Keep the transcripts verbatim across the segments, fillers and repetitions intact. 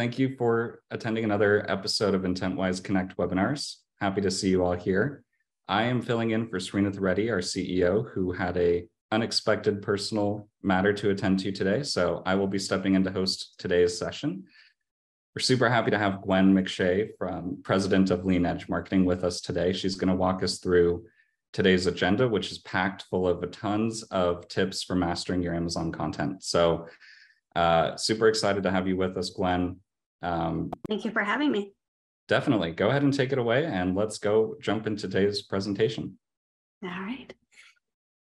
Thank you for attending another episode of IntentWise Connect webinars. Happy to see you all here. I am filling in for Sreenath Reddy, our C E O, who had an unexpected personal matter to attend to today. So I will be stepping in to host today's session. We're super happy to have Gwen McShea, from president of Lean Edge Marketing, with us today. She's going to walk us through today's agenda, which is packed full of tons of tips for mastering your Amazon content. So uh, super excited to have you with us, Gwen. Um, Thank you for having me. Definitely. Go ahead and take it away, and let's go jump into today's presentation. All right.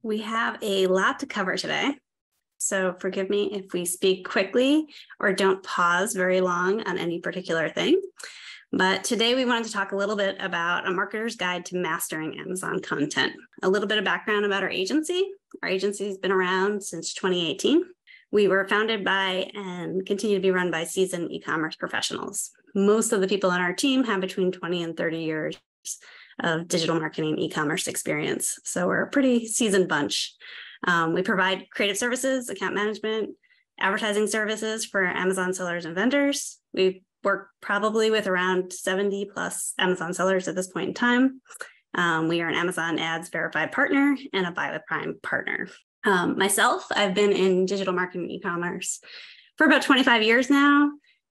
We have a lot to cover today, so forgive me if we speak quickly or don't pause very long on any particular thing. But today we wanted to talk a little bit about a marketer's guide to mastering Amazon content, a little bit of background about our agency. Our agency has been around since twenty eighteen. We were founded by and continue to be run by seasoned e-commerce professionals. Most of the people on our team have between twenty and thirty years of digital marketing e-commerce experience. So we're a pretty seasoned bunch. Um, we provide creative services, account management, advertising services for Amazon sellers and vendors. We've worked probably with around seventy plus Amazon sellers at this point in time. Um, we are an Amazon Ads verified partner and a Buy with Prime partner. Um, myself, I've been in digital marketing e-commerce for about twenty-five years now.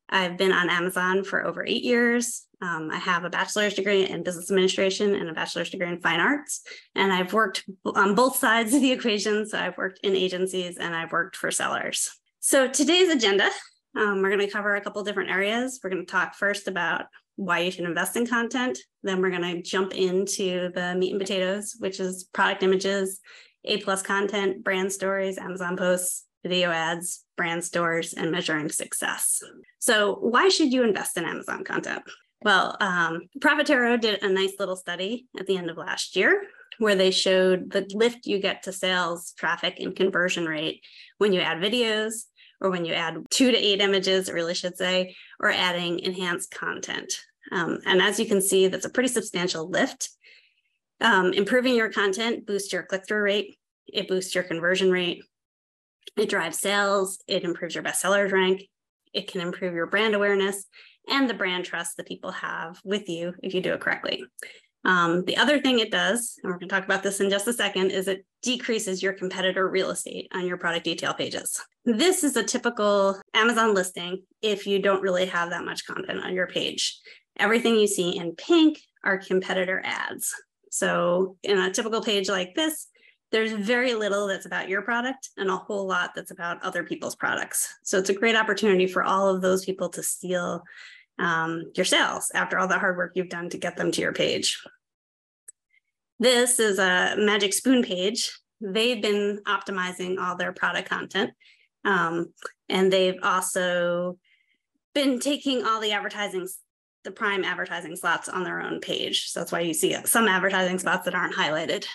I've been on Amazon for over eight years. Um, I have a bachelor's degree in business administration and a bachelor's degree in fine arts. And I've worked on both sides of the equation. So I've worked in agencies and I've worked for sellers. So today's agenda, um, we're going to cover a couple different areas. We're going to talk first about why you should invest in content. Then we're going to jump into the meat and potatoes, which is product images, A plus content, brand stories, Amazon posts, video ads, brand stores, and measuring success. So why should you invest in Amazon content? Well, um, Profitero did a nice little study at the end of last year where they showed the lift you get to sales, traffic, and conversion rate when you add videos, or when you add two to eight images, it really should say, or adding enhanced content. Um, and as you can see, that's a pretty substantial lift. Um, improving your content boosts your click-through rate. It boosts your conversion rate. It drives sales. It improves your bestsellers rank. It can improve your brand awareness and the brand trust that people have with you if you do it correctly. Um, the other thing it does, and we're going to talk about this in just a second, is it decreases your competitor real estate on your product detail pages. This is a typical Amazon listing if you don't really have that much content on your page. Everything you see in pink are competitor ads. So in a typical page like this, there's very little that's about your product and a whole lot that's about other people's products. So it's a great opportunity for all of those people to steal um, your sales after all the hard work you've done to get them to your page. This is a Magic Spoon page. They've been optimizing all their product content. Um, and they've also been taking all the advertising, the prime advertising slots on their own page. So that's why you see some advertising spots that aren't highlighted.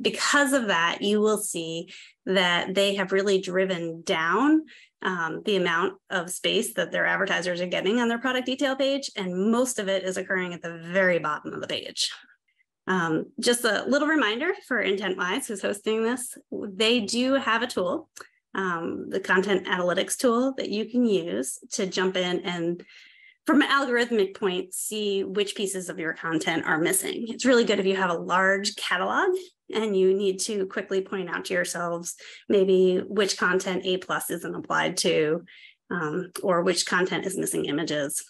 Because of that, you will see that they have really driven down um, the amount of space that their advertisers are getting on their product detail page, and most of it is occurring at the very bottom of the page. Um, just a little reminder for IntentWise, who's hosting this, they do have a tool, um, the content analytics tool, that you can use to jump in and, from an algorithmic point, see which pieces of your content are missing. It's really good if you have a large catalog and you need to quickly point out to yourselves maybe which content A plus isn't applied to, um, or which content is missing images,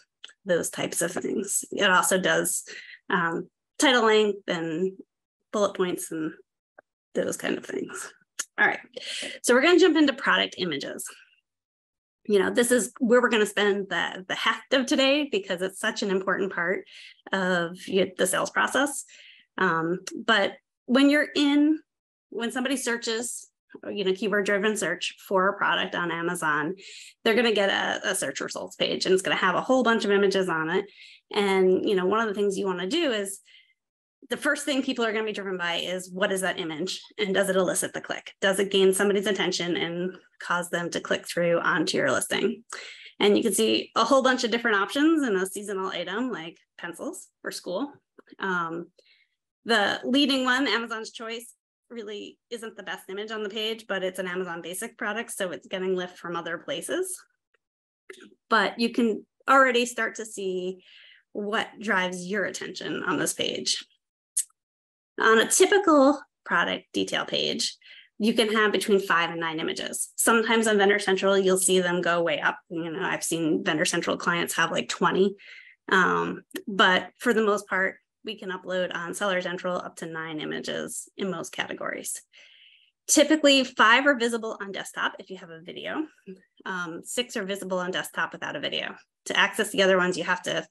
those types of things. It also does um, title length and bullet points and those kind of things. All right, so we're going to jump into product images. You know, this is where we're going to spend the, the heft of today because it's such an important part of the sales process. Um, but when you're in, when somebody searches, you know, keyword-driven search for a product on Amazon, they're going to get a, a search results page, and it's going to have a whole bunch of images on it. And, you know, one of the things you want to do is, the first thing people are going to be driven by is, what is that image, and does it elicit the click? Does it gain somebody's attention and cause them to click through onto your listing? And you can see a whole bunch of different options in a seasonal item like pencils for school. Um, the leading one, Amazon's Choice, really isn't the best image on the page, but it's an Amazon basic product, so it's getting lift from other places. But you can already start to see what drives your attention on this page. On a typical product detail page, you can have between five and nine images. Sometimes on Vendor Central, you'll see them go way up. You know, I've seen Vendor Central clients have like twenty, um, but for the most part, we can upload on Seller Central up to nine images in most categories. Typically, five are visible on desktop if you have a video. Um, six are visible on desktop without a video. To access the other ones, you have to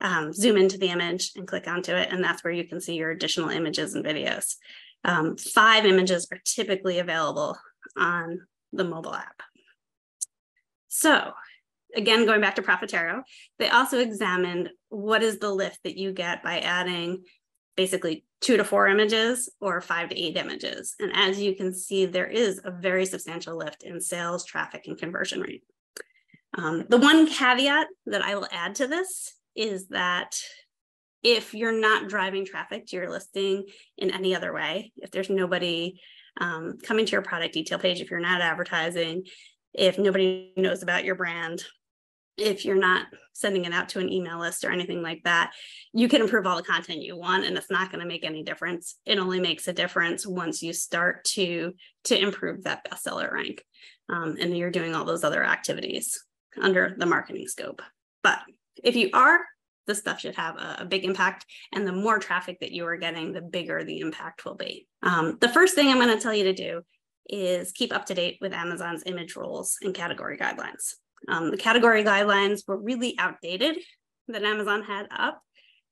um, zoom into the image and click onto it, and that's where you can see your additional images and videos. Um, five images are typically available on the mobile app. So, again, going back to Profitero, they also examined what is the lift that you get by adding basically two to four images or five to eight images. And as you can see, there is a very substantial lift in sales, traffic, and conversion rate. Um, the one caveat that I will add to this is that if you're not driving traffic to your listing in any other way, if there's nobody um, coming to your product detail page, if you're not advertising, if nobody knows about your brand, if you're not sending it out to an email list or anything like that, you can improve all the content you want and it's not going to make any difference. It only makes a difference once you start to, to improve that bestseller rank. Um, and you're doing all those other activities under the marketing scope. But if you are, this stuff should have a, a big impact. And the more traffic that you are getting, the bigger the impact will be. Um, the first thing I'm going to tell you to do is keep up to date with Amazon's image rules and category guidelines. Um, the category guidelines were really outdated that Amazon had up.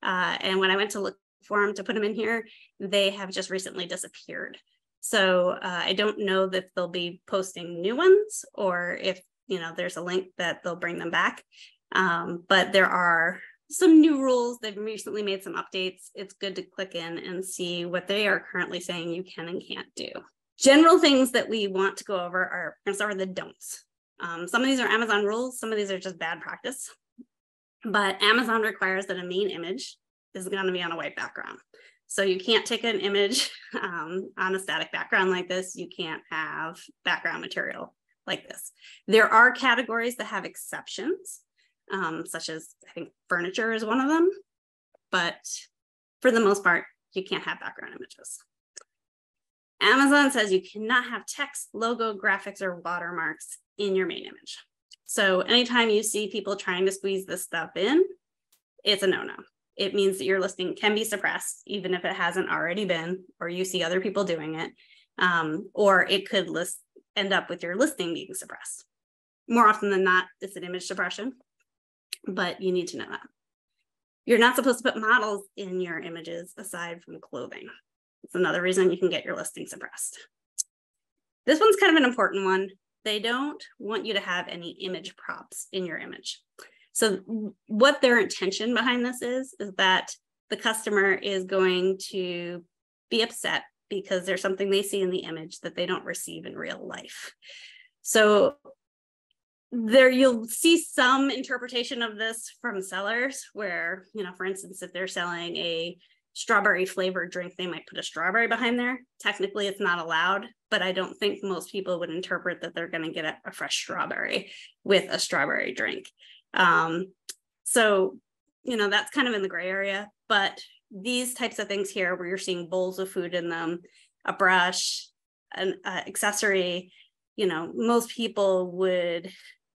Uh, and when I went to look for them to put them in here, they have just recently disappeared. So uh, I don't know that they'll be posting new ones or if, you know, there's a link that they'll bring them back. Um, but there are some new rules. They've recently made some updates. It's good to click in and see what they are currently saying you can and can't do. General things that we want to go over are, we're going to start with the don'ts. Um, some of these are Amazon rules. Some of these are just bad practice. But Amazon requires that a main image is going to be on a white background. So you can't take an image um, on a static background like this. You can't have background material like this. There are categories that have exceptions, um, such as I think furniture is one of them. But for the most part, you can't have background images. Amazon says you cannot have text, logo, graphics, or watermarks in your main image. So anytime you see people trying to squeeze this stuff in, it's a no-no. It means that your listing can be suppressed, even if it hasn't already been, or you see other people doing it, um, or it could list, end up with your listing being suppressed. More often than not, it's an image suppression, but you need to know that. You're not supposed to put models in your images aside from clothing. It's another reason you can get your listing suppressed. This one's kind of an important one. They don't want you to have any image props in your image. So what their intention behind this is, is that the customer is going to be upset because there's something they see in the image that they don't receive in real life. So there you'll see some interpretation of this from sellers where, you know, for instance, if they're selling a strawberry flavored drink, they might put a strawberry behind there. Technically, it's not allowed, but I don't think most people would interpret that they're going to get a, a fresh strawberry with a strawberry drink. Um, so, you know, that's kind of in the gray area, but these types of things here where you're seeing bowls of food in them, a brush, an uh, accessory, you know, most people would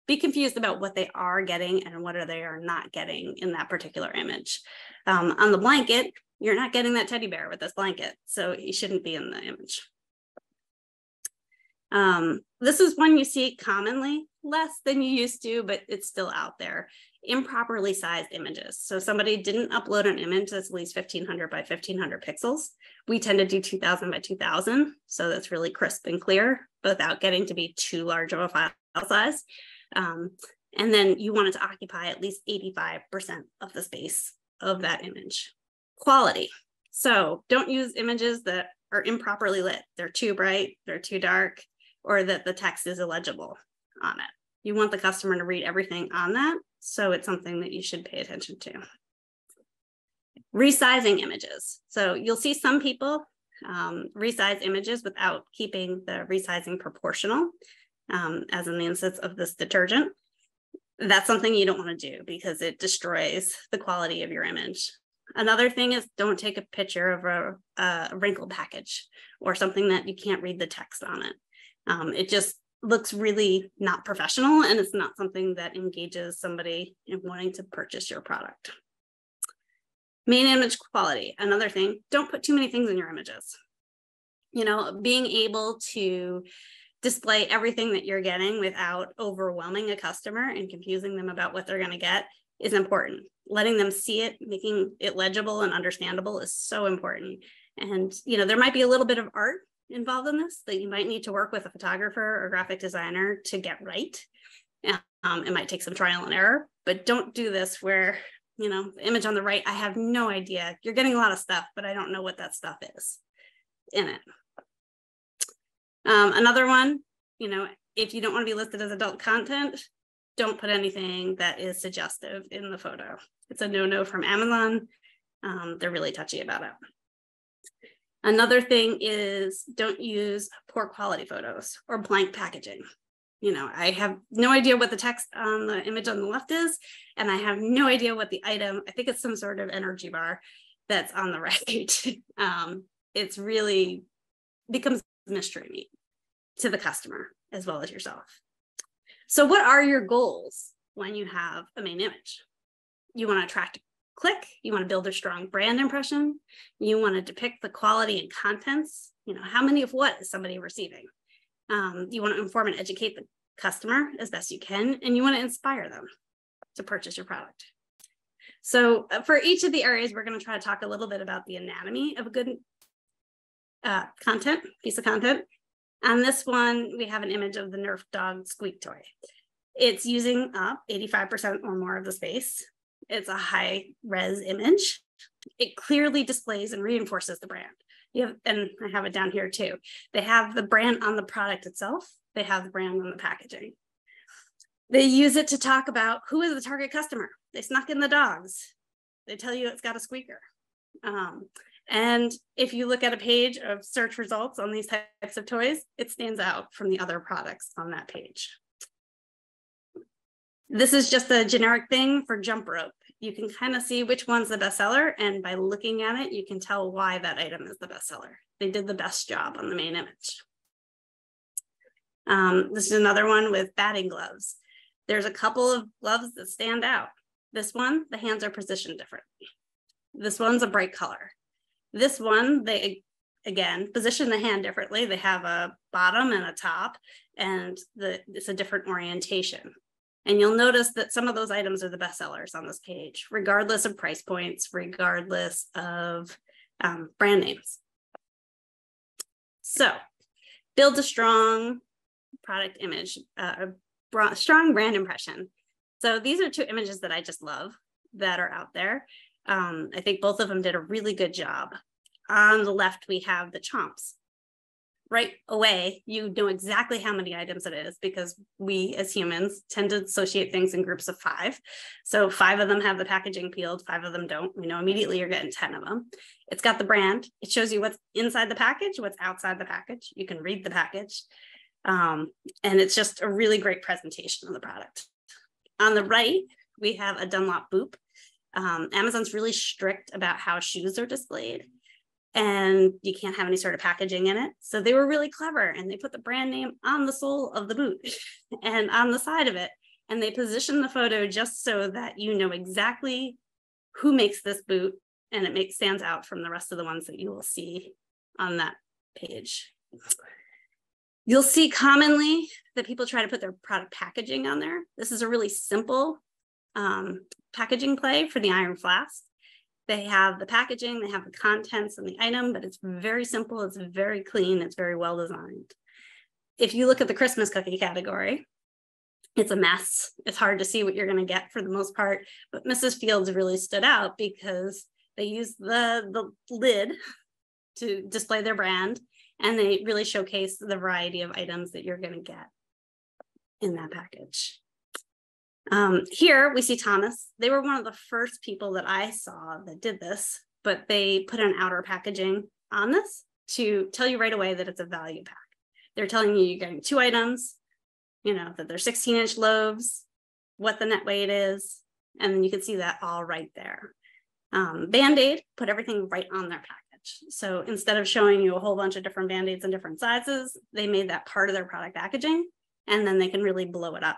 be confused about what they are getting and what are they are not getting in that particular image. Um, on the blanket, you're not getting that teddy bear with this blanket, so you shouldn't be in the image. Um, this is one you see commonly, less than you used to, but it's still out there. Improperly sized images. So somebody didn't upload an image that's at least fifteen hundred by fifteen hundred pixels. We tend to do two thousand by two thousand, so that's really crisp and clear without getting to be too large of a file size. Um, and then you want it to occupy at least eighty-five percent of the space of that image. Quality. So don't use images that are improperly lit. They're too bright, they're too dark, or that the text is illegible on it. You want the customer to read everything on that, so it's something that you should pay attention to. Resizing images. So you'll see some people um, resize images without keeping the resizing proportional, um, as in the instance of this detergent. that's something you don't want to do because it destroys the quality of your image. Another thing is don't take a picture of a, a wrinkled package or something that you can't read the text on it. Um, it just looks really not professional, and it's not something that engages somebody in wanting to purchase your product. Main image quality. Another thing, don't put too many things in your images. You know, being able to display everything that you're getting without overwhelming a customer and confusing them about what they're going to get is important. Letting them see it, making it legible and understandable is so important. And, you know, there might be a little bit of art involved in this that you might need to work with a photographer or graphic designer to get right. Um, it might take some trial and error, but don't do this where, you know, the image on the right, I have no idea. You're getting a lot of stuff, but I don't know what that stuff is in it. Um, another one, you know, if you don't want to be listed as adult content, don't put anything that is suggestive in the photo. It's a no-no from Amazon. Um, they're really touchy about it. Another thing is don't use poor quality photos or blank packaging. You know, I have no idea what the text on the image on the left is, and I have no idea what the item, I think it's some sort of energy bar that's on the right. um, it's really becomes mystery meat to the customer as well as yourself. So what are your goals when you have a main image? You want to attract a click, you want to build a strong brand impression, you want to depict the quality and contents, you know, how many of what is somebody receiving? Um, you want to inform and educate the customer as best you can, and you want to inspire them to purchase your product. So for each of the areas, we're going to try to talk a little bit about the anatomy of a good uh, content, piece of content. On this one, we have an image of the Nerf dog squeak toy. It's using up eighty-five percent or more of the space. It's a high-res image. It clearly displays and reinforces the brand. You have, and I have it down here too. They have the brand on the product itself. They have the brand on the packaging. They use it to talk about who is the target customer. They snuck in the dogs. They tell you it's got a squeaker. Um, and if you look at a page of search results on these types of toys, it stands out from the other products on that page. This is just a generic thing for jump rope. You can kind of see which one's the bestseller, and by looking at it, you can tell why that item is the bestseller. They did the best job on the main image. Um, this is another one with batting gloves. There's a couple of gloves that stand out. This one, the hands are positioned differently. This one's a bright color. This one, they, again, position the hand differently. They have a bottom and a top, and the, it's a different orientation. And you'll notice that some of those items are the best sellers on this page, regardless of price points, regardless of um, brand names. So build a strong product image, uh, a strong brand impression. So these are two images that I just love that are out there. Um, I think both of them did a really good job. On the left, we have the Chomps. Right away, you know exactly how many items it is because we as humans tend to associate things in groups of five. So five of them have the packaging peeled, five of them don't. We know immediately you're getting ten of them. It's got the brand. It shows you what's inside the package, what's outside the package. You can read the package. Um, and it's just a really great presentation of the product. On the right, we have a Dunlop boop. Um, Amazon's really strict about how shoes are displayed. And you can't have any sort of packaging in it. So they were really clever, and they put the brand name on the sole of the boot and on the side of it. And they position the photo just so that you know exactly who makes this boot, and it makes stands out from the rest of the ones that you will see on that page. You'll see commonly that people try to put their product packaging on there. This is a really simple um, packaging play for the Iron Flask. They have the packaging, they have the contents and the item, but it's very simple, it's very clean, it's very well designed. If you look at the Christmas cookie category, it's a mess. It's hard to see what you're gonna get for the most part, but Missus Fields really stood out because they used the, the lid to display their brand, and they really showcase the variety of items that you're gonna get in that package. Um, here we see Thomas. They were one of the first people that I saw that did this, but they put an outer packaging on this to tell you right away that it's a value pack. They're telling you you're getting two items, you know, that they're sixteen inch loaves, what the net weight is, and you can see that all right there. Um, Band-Aid put everything right on their package. So instead of showing you a whole bunch of different Band-Aids in different sizes, they made that part of their product packaging, and then they can really blow it up.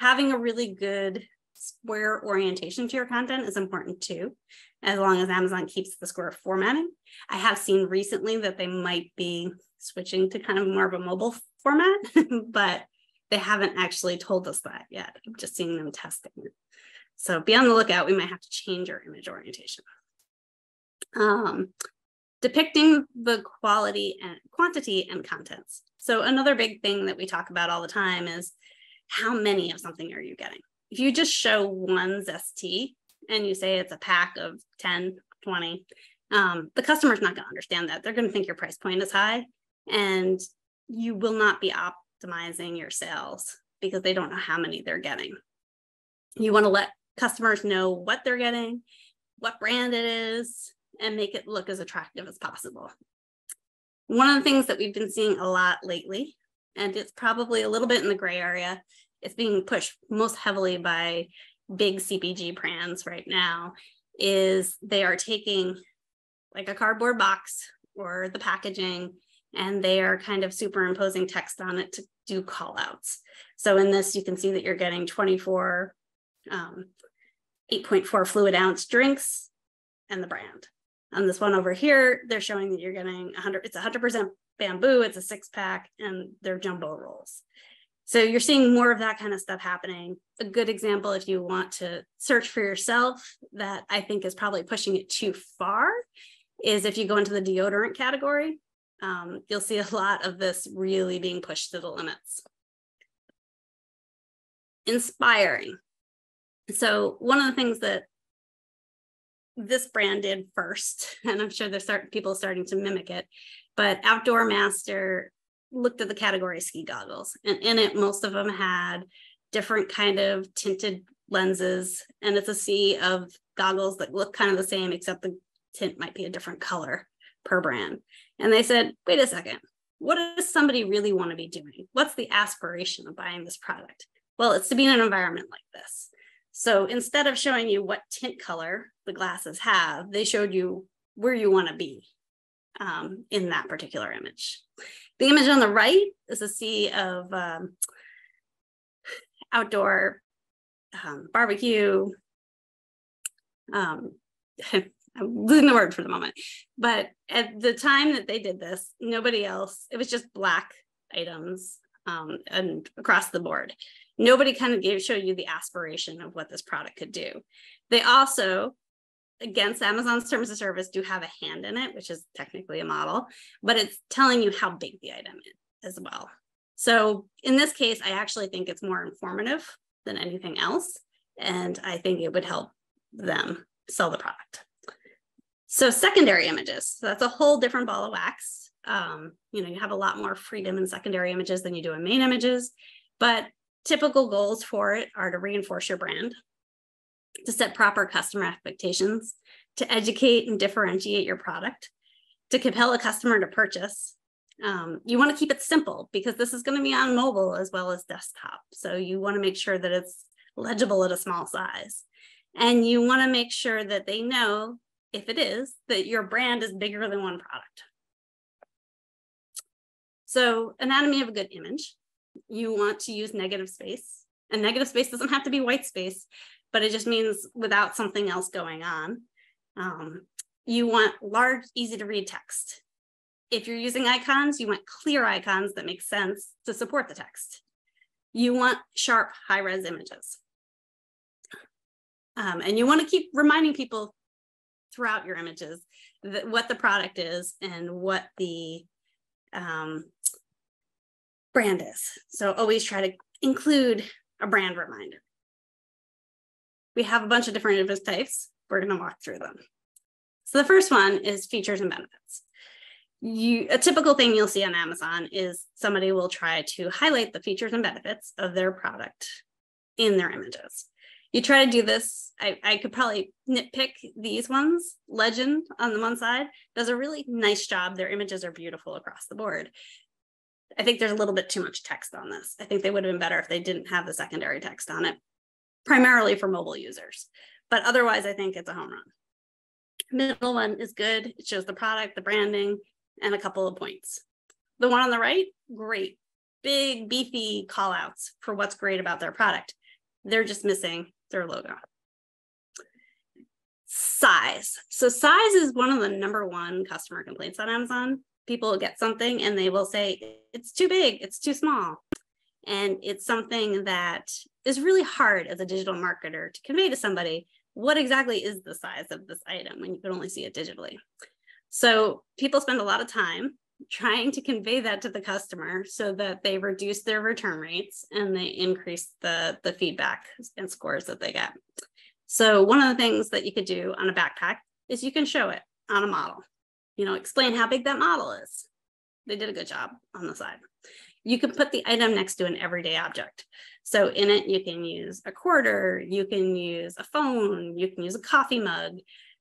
Having a really good square orientation to your content is important too, as long as Amazon keeps the square formatting. I have seen recently that they might be switching to kind of more of a mobile format, but they haven't actually told us that yet. I'm just seeing them testing it. So be on the lookout, we might have to change our image orientation. Um, depicting the quality and quantity and contents. So another big thing that we talk about all the time is how many of something are you getting? If you just show one zesty and you say it's a pack of ten, twenty, um, the customer's not gonna understand that. They're gonna think your price point is high, and you will not be optimizing your sales because they don't know how many they're getting. You wanna let customers know what they're getting, what brand it is, and make it look as attractive as possible. One of the things that we've been seeing a lot lately, and it's probably a little bit in the gray area, it's being pushed most heavily by big C P G brands right now, is they are taking like a cardboard box or the packaging, and they are kind of superimposing text on it to do call outs. So in this, you can see that you're getting twenty-four, um, eight point four fluid ounce drinks and the brand. On this one over here, they're showing that you're getting one hundred, it's one hundred percent bamboo, it's a six pack, and they're jumbo rolls. So you're seeing more of that kind of stuff happening. A good example, if you want to search for yourself, that I think is probably pushing it too far, is if you go into the deodorant category, um, you'll see a lot of this really being pushed to the limits. Inspiring. So one of the things that this brand did first, and I'm sure there's certain people starting to mimic it, but Outdoor Master looked at the category ski goggles, and in it, most of them had different kind of tinted lenses, and it's a sea of goggles that look kind of the same, except the tint might be a different color per brand. And they said, wait a second, what does somebody really want to be doing? What's the aspiration of buying this product? Well, it's to be in an environment like this. So instead of showing you what tint color the glasses have, they showed you where you want to be um, in that particular image. The image on the right is a sea of um, outdoor um, barbecue. Um, I'm losing the word for the moment, but at the time that they did this, nobody else, it was just black items um, and across the board. Nobody kind of gave, showed you the aspiration of what this product could do. They also, against Amazon's terms of service, do have a hand in it, which is technically a model, but it's telling you how big the item is as well. So in this case, I actually think it's more informative than anything else, and I think it would help them sell the product. So secondary images, so that's a whole different ball of wax. Um, you know, you have a lot more freedom in secondary images than you do in main images, but typical goals for it are to reinforce your brand, to set proper customer expectations, to educate and differentiate your product, to compel a customer to purchase. Um, you want to keep it simple because this is going to be on mobile as well as desktop. So you want to make sure that it's legible at a small size. And you want to make sure that they know, if it is, that your brand is bigger than one product. So anatomy of a good image. You want to use negative space, and negative space doesn't have to be white space, but it just means without something else going on. Um, you want large, easy to read text. If you're using icons, you want clear icons that make sense to support the text. You want sharp, high res images. Um, and you want to keep reminding people throughout your images that what the product is and what the um, brand is. So always try to include a brand reminder. We have a bunch of different image types. We're going to walk through them. So the first one is features and benefits. You, a typical thing you'll see on Amazon is somebody will try to highlight the features and benefits of their product in their images. You try to do this, I, I could probably nitpick these ones. Legend on the one side does a really nice job. Their images are beautiful across the board. I think there's a little bit too much text on this. I think they would have been better if they didn't have the secondary text on it. primarily for mobile users. But otherwise, I think it's a home run. Middle one is good. It shows the product, the branding, and a couple of points. The one on the right, great. Big, beefy call outs for what's great about their product. They're just missing their logo. Size. So size is one of the number one customer complaints on Amazon. People get something and they will say, it's too big, it's too small. And it's something that is really hard as a digital marketer to convey to somebody. What exactly is the size of this item when you can only see it digitally? So people spend a lot of time trying to convey that to the customer so that they reduce their return rates and they increase the, the feedback and scores that they get. So one of the things that you could do on a backpack is you can show it on a model. You know, explain how big that model is. They did a good job on the side. You can put the item next to an everyday object. So in it, you can use a quarter, you can use a phone, you can use a coffee mug.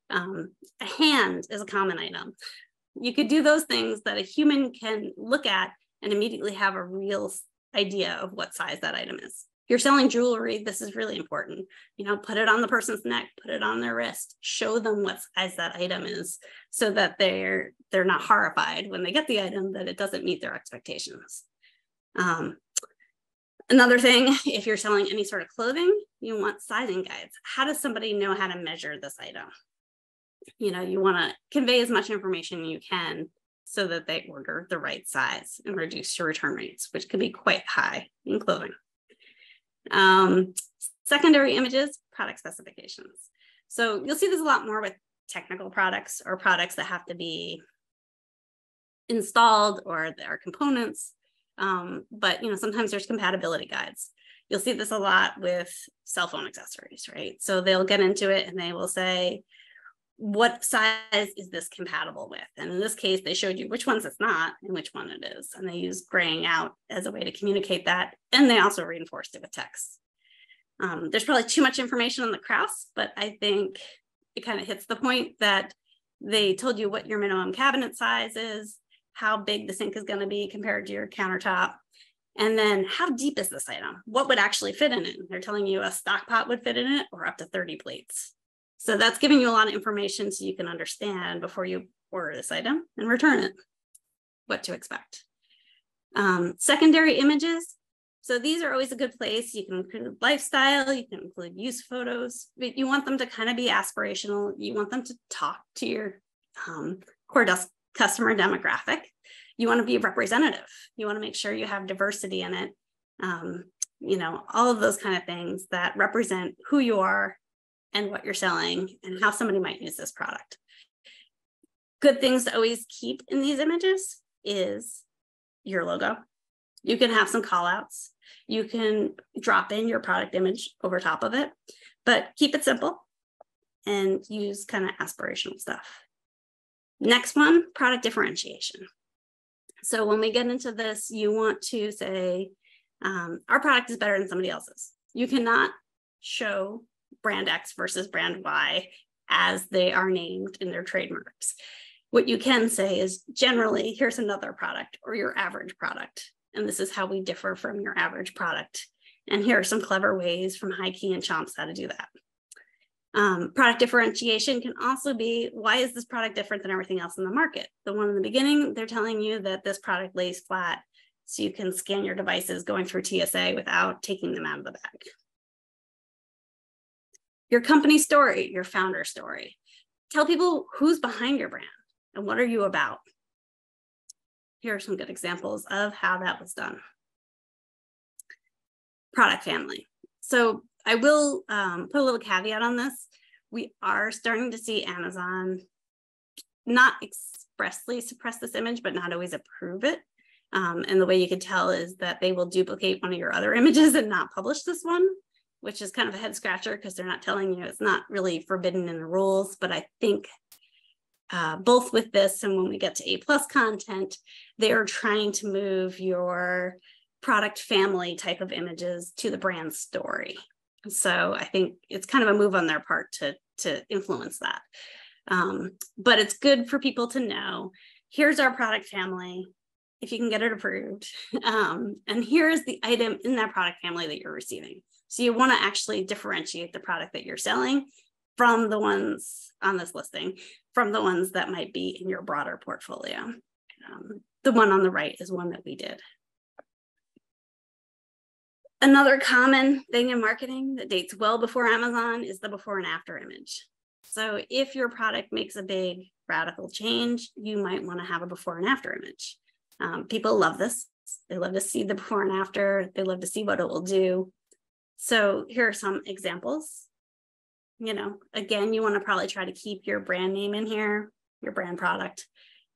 Um, a hand is a common item. You could do those things that a human can look at and immediately have a real idea of what size that item is. If you're selling jewelry, this is really important. You know, put it on the person's neck, put it on their wrist, show them what size that item is so that they're, they're not horrified when they get the item that it doesn't meet their expectations. Um, another thing, if you're selling any sort of clothing, you want sizing guides. How does somebody know how to measure this item? You know, you want to convey as much information you can so that they order the right size and reduce your return rates, which can be quite high in clothing. Um, secondary images, product specifications. So you'll see this a lot more with technical products or products that have to be installed or there are components. Um, but, you know, sometimes there's compatibility guides. You'll see this a lot with cell phone accessories, right? So they'll get into it and they will say, what size is this compatible with? And in this case, they showed you which ones it's not and which one it is. And they use graying out as a way to communicate that. And they also reinforced it with text. Um, there's probably too much information on the Kraus, but I think it kind of hits the point that they told you what your minimum cabinet size is, how big the sink is going to be compared to your countertop, and then how deep is this item? What would actually fit in it? They're telling you a stock pot would fit in it or up to thirty plates. So that's giving you a lot of information so you can understand before you order this item and return it, what to expect. Um, secondary images. So these are always a good place. You can include lifestyle, you can include use photos, but you want them to kind of be aspirational. You want them to talk to your um, core customer demographic. You want to be representative. You want to make sure you have diversity in it. Um, you know, all of those kind of things that represent who you are and what you're selling and how somebody might use this product. Good things to always keep in these images is your logo. You can have some call outs. You can drop in your product image over top of it, but keep it simple and use kind of aspirational stuff. Next one, product differentiation. So when we get into this, you want to say, um, our product is better than somebody else's. You cannot show brand X versus brand Y as they are named in their trademarks. What you can say is generally, here's another product or your average product. And this is how we differ from your average product. And here are some clever ways from Hi-Key and Chomps how to do that. Um, product differentiation can also be, why is this product different than everything else in the market? The one in the beginning, they're telling you that this product lays flat so you can scan your devices going through T S A without taking them out of the bag. Your company story, your founder story. Tell people who's behind your brand and what are you about. Here are some good examples of how that was done. Product family. So I will um, put a little caveat on this. We are starting to see Amazon not expressly suppress this image, but not always approve it. Um, and the way you can tell is that they will duplicate one of your other images and not publish this one, which is kind of a head scratcher because they're not telling you. It's not really forbidden in the rules, but I think uh, both with this and when we get to A plus content, they are trying to move your product family type of images to the brand story. So I think it's kind of a move on their part to, to influence that. Um, but it's good for people to know, here's our product family, if you can get it approved. Um, and here's the item in that product family that you're receiving. So you want to actually differentiate the product that you're selling from the ones on this listing, from the ones that might be in your broader portfolio. Um, the one on the right is one that we did. Another common thing in marketing that dates well before Amazon is the before and after image. So if your product makes a big radical change, you might want to have a before and after image. Um, people love this. They love to see the before and after. They love to see what it will do. So here are some examples. You know, again, you want to probably try to keep your brand name in here, your brand product.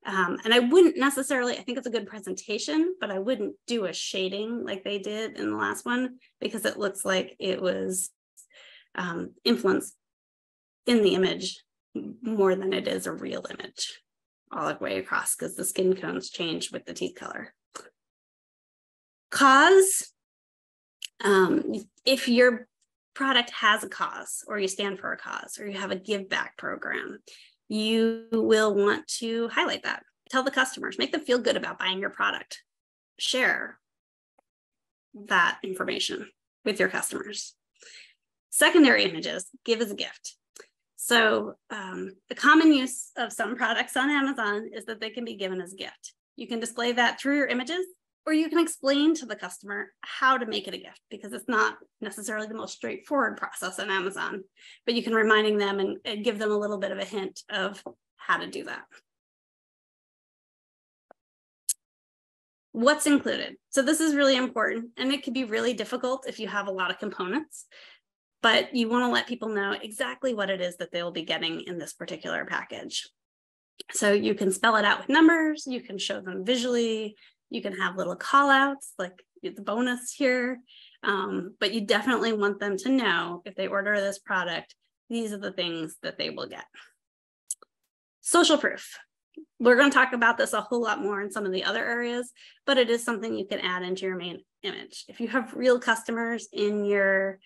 Um, and I wouldn't necessarily, I think it's a good presentation, but I wouldn't do a shading like they did in the last one, because it looks like it was um, influenced in the image more than it is a real image all the way across, because the skin tones change with the teeth color. Cause, um, if your product has a cause, or you stand for a cause, or you have a give back program, you will want to highlight that. Tell the customers, make them feel good about buying your product. Share that information with your customers. Secondary images, give as a gift. So um, the common use of some products on Amazon is that they can be given as a gift. You can display that through your images, or you can explain to the customer how to make it a gift, because it's not necessarily the most straightforward process on Amazon, but you can reminding them and, and give them a little bit of a hint of how to do that. What's included? So this is really important, and it can be really difficult if you have a lot of components, but you want to let people know exactly what it is that they'll be getting in this particular package. So you can spell it out with numbers, you can show them visually, you can have little call outs like the bonus here, um, but you definitely want them to know if they order this product, these are the things that they will get. Social proof. We're going to talk about this a whole lot more in some of the other areas, but it is something you can add into your main image. If you have real customers in your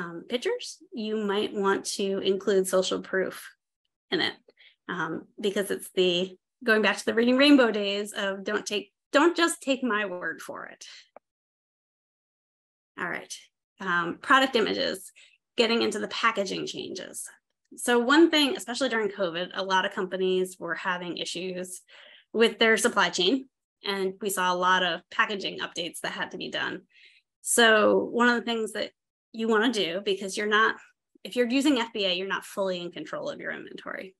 Um, pictures, you might want to include social proof in it, um, because it's the going back to the Reading Rainbow days of don't take don't just take my word for it. All right, um, product images, getting into the packaging changes. So one thing, especially during COVID, a lot of companies were having issues with their supply chain, and we saw a lot of packaging updates that had to be done. So one of the things that you want to do, because you're not, if you're using F B A, you're not fully in control of your inventory.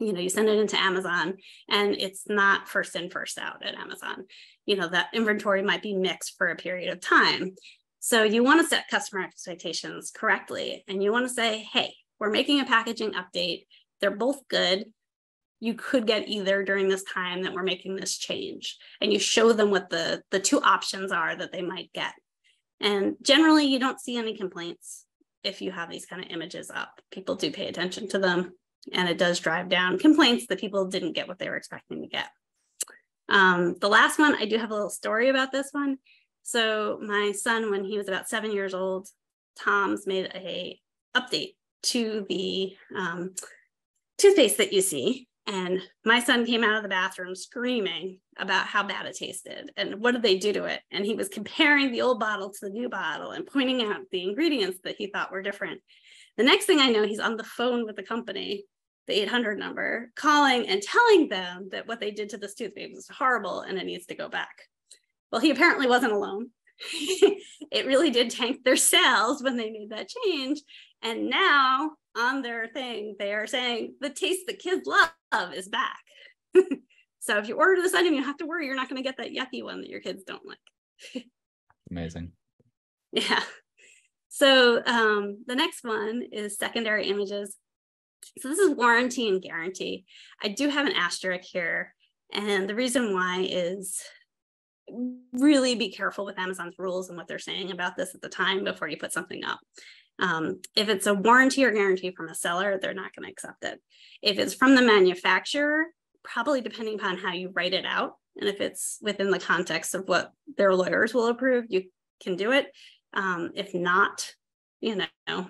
You know, you send it into Amazon and it's not first in, first out at Amazon. You know, that inventory might be mixed for a period of time. So you want to set customer expectations correctly. And you want to say, hey, we're making a packaging update. They're both good. You could get either during this time that we're making this change. And you show them what the, the two options are that they might get. And generally, you don't see any complaints if you have these kind of images up. People do pay attention to them, and it does drive down complaints that people didn't get what they were expecting to get. Um, the last one, I do have a little story about this one. So my son, when he was about seven years old, Tom's made a update to the um, toothpaste that you see. And my son came out of the bathroom screaming about how bad it tasted and what did they do to it. And he was comparing the old bottle to the new bottle and pointing out the ingredients that he thought were different. The next thing I know, he's on the phone with the company, the eight hundred number, calling and telling them that what they did to this toothpaste was horrible and it needs to go back. Well, he apparently wasn't alone. It really did tank their sales when they made that change. And now on their thing, they are saying the taste that kids love is back. So if you order this item, you have to worry you're not going to get that yucky one that your kids don't like. Amazing. Yeah. So um, the next one is secondary images. So this is warranty and guarantee. I do have an asterisk here. And the reason why is really be careful with Amazon's rules and what they're saying about this at the time before you put something up. Um, if it's a warranty or guarantee from a seller, they're not going to accept it. If it's from the manufacturer, probably depending upon how you write it out, and if it's within the context of what their lawyers will approve, you can do it. Um, if not, you know,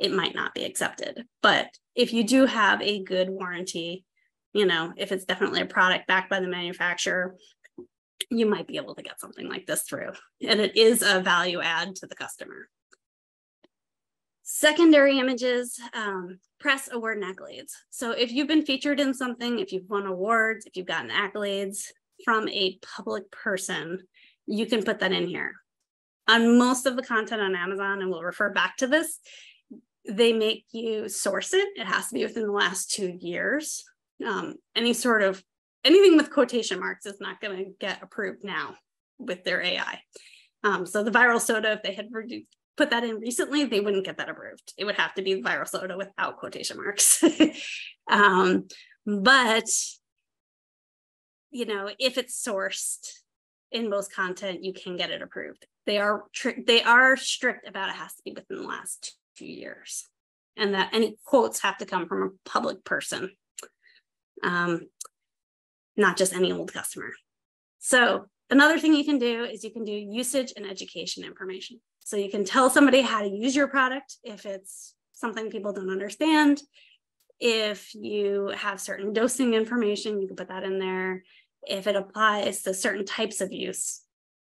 it might not be accepted. But if you do have a good warranty, you know, if it's definitely a product backed by the manufacturer, you might be able to get something like this through. And it is a value add to the customer. Secondary images, um, press, award, and accolades. So if you've been featured in something, if you've won awards, if you've gotten accolades from a public person, you can put that in here. On most of the content on Amazon, and we'll refer back to this, they make you source it. It has to be within the last two years. Um, any sort of, anything with quotation marks is not going to get approved now with their A I. Um, so the viral soda, if they had put that in recently, they wouldn't get that approved. It would have to be viral soda without quotation marks. um, but, you know, if it's sourced in most content, you can get it approved. They are they are strict about it has to be within the last two years, and that any quotes have to come from a public person, um, not just any old customer. So another thing you can do is you can do usage and education information. So you can tell somebody how to use your product if it's something people don't understand. If you have certain dosing information, you can put that in there. If it applies to certain types of use,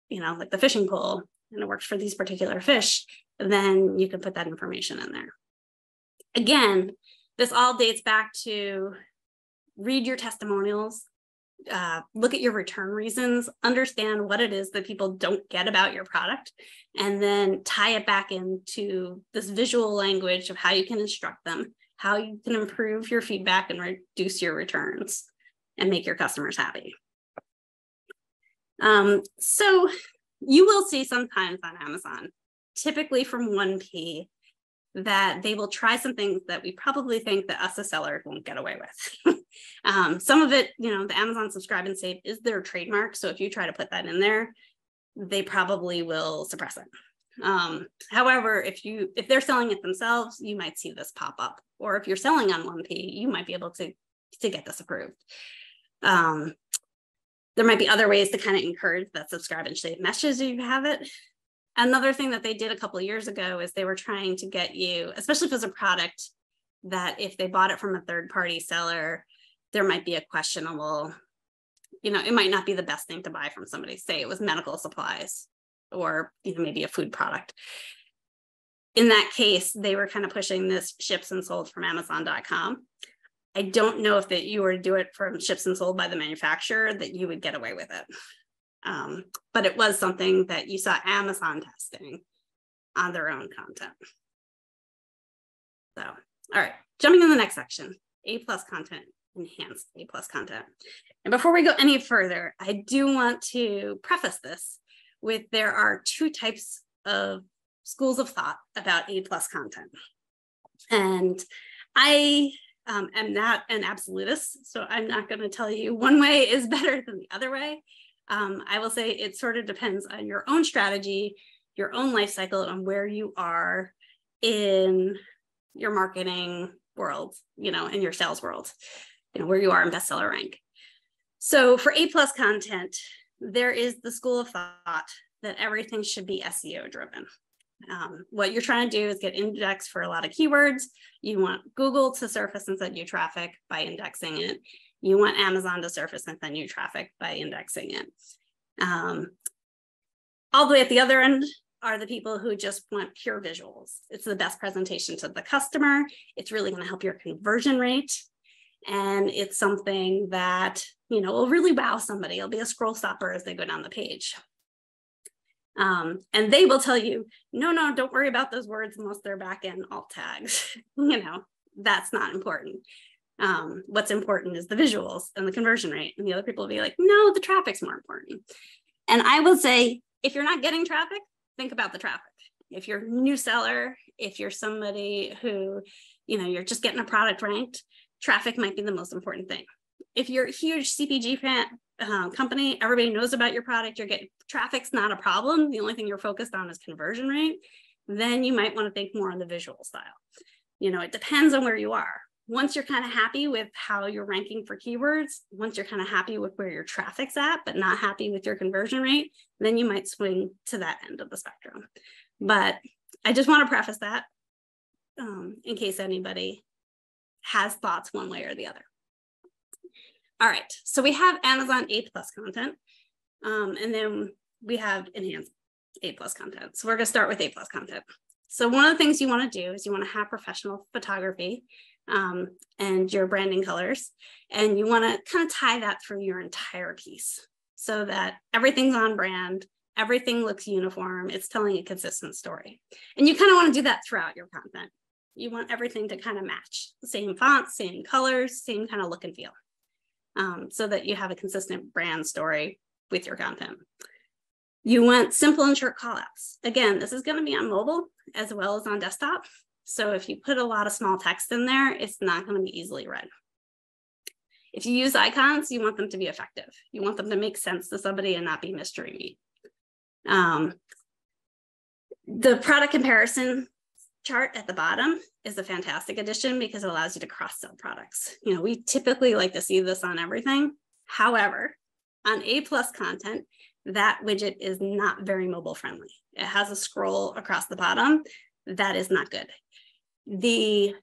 you know, like the fishing pole, and it works for these particular fish, then you can put that information in there. Again, this all dates back to read your testimonials, uh, look at your return reasons, understand what it is that people don't get about your product, and then tie it back into this visual language of how you can instruct them, how you can improve your feedback and reduce your returns and make your customers happy. Um, so you will see sometimes on Amazon, typically from one P, that they will try some things that we probably think that us as sellers won't get away with. um, some of it, you know, the Amazon subscribe and save is their trademark. So if you try to put that in there, they probably will suppress it. Um, however, if you if they're selling it themselves, you might see this pop up. Or if you're selling on one P, you might be able to, to get this approved. Um, There might be other ways to kind of encourage that subscribe and save message if you have it. Another thing that they did a couple of years ago is they were trying to get you, especially if it's a product that if they bought it from a third party seller, there might be a questionable, you know, it might not be the best thing to buy from somebody. Say it was medical supplies or, you know, maybe a food product. In that case, they were kind of pushing this ships and sold from Amazon dot com. I don't know if that you were to do it from ships and sold by the manufacturer that you would get away with it. Um, but it was something that you saw Amazon testing on their own content. So, all right, jumping to the next section, A plus content, enhanced A plus content. And before we go any further, I do want to preface this with there are two types of schools of thought about A plus content. And I... Um, I'm not an absolutist, so I'm not going to tell you one way is better than the other way. Um, I will say it sort of depends on your own strategy, your own life cycle, and where you are in your marketing world, you know, in your sales world, you know, where you are in bestseller rank. So for A plus content, there is the school of thought that everything should be S E O driven. Um, what you're trying to do is get indexed for a lot of keywords. You want Google to surface and send you traffic by indexing it. You want Amazon to surface and send you traffic by indexing it. Um, all the way at the other end are the people who just want pure visuals. It's the best presentation to the customer. It's really going to help your conversion rate. And it's something that, you know, will really wow somebody. It'll be a scroll stopper as they go down the page. Um, and they will tell you, no, no, don't worry about those words unless they're back in alt tags. You know, that's not important. Um, what's important is the visuals and the conversion rate. And the other people will be like, no, the traffic's more important. And I will say, if you're not getting traffic, think about the traffic. If you're a new seller, if you're somebody who, you know, you're just getting a product ranked, traffic might be the most important thing. If you're a huge C P G fan, Uh, company, everybody knows about your product, you're getting traffic's not a problem, the only thing you're focused on is conversion rate, then you might want to think more on the visual style. You know, it depends on where you are. Once you're kind of happy with how you're ranking for keywords, once you're kind of happy with where your traffic's at, but not happy with your conversion rate, then you might swing to that end of the spectrum. But I just want to preface that um, in case anybody has thoughts one way or the other. All right, so we have Amazon A plus content, um, and then we have enhanced A plus content. So we're gonna start with A plus content. So one of the things you want to do is you want to have professional photography um, and your branding colors, and you want to kind of tie that through your entire piece so that everything's on brand, everything looks uniform, it's telling a consistent story. And you kind of want to do that throughout your content. You want everything to kind of match, same fonts, same colors, same kind of look and feel, um, so that you have a consistent brand story with your content. You want simple and short callouts. Again, this is going to be on mobile as well as on desktop. So if you put a lot of small text in there, it's not going to be easily read. If you use icons, you want them to be effective. You want them to make sense to somebody and not be mystery meat. Um, the product comparison chart at the bottom is a fantastic addition because it allows you to cross-sell products. You know, we typically like to see this on everything. However, on A plus content, that widget is not very mobile friendly. It has a scroll across the bottom. That is not good. The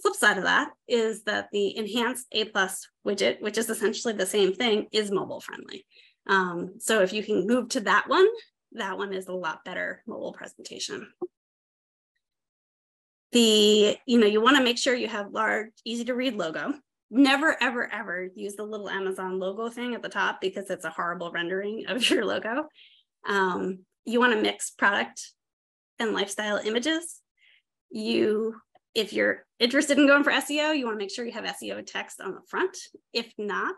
flip side of that is that the Enhanced A plus widget, which is essentially the same thing, is mobile friendly. Um, so if you can move to that one, that one is a lot better mobile presentation. The, you know, you want to make sure you have large, easy to read logo. Never, ever, ever use the little Amazon logo thing at the top because it's a horrible rendering of your logo. Um, you want to mix product and lifestyle images. You, if you're interested in going for S E O, you want to make sure you have S E O text on the front. If not,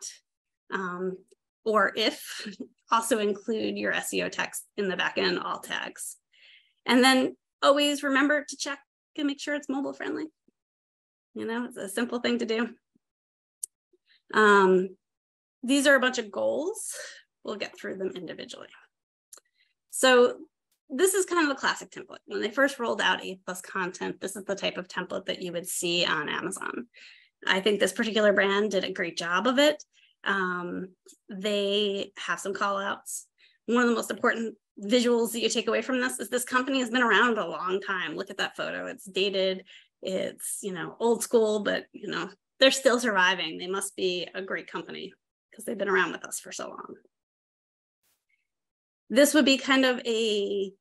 um, or if, also include your S E O text in the back end, all tags. And then always remember to check and make sure it's mobile friendly. You know, it's a simple thing to do. Um, these are a bunch of goals. We'll get through them individually. So this is kind of a classic template. When they first rolled out A plus content, this is the type of template that you would see on Amazon. I think this particular brand did a great job of it. Um, they have some call outs. One of the most important visuals that you take away from this is this company has been around a long time. Look at that photo. It's dated. It's, you know, old school, but, you know, they're still surviving. They must be a great company because they've been around with us for so long. This would be kind of a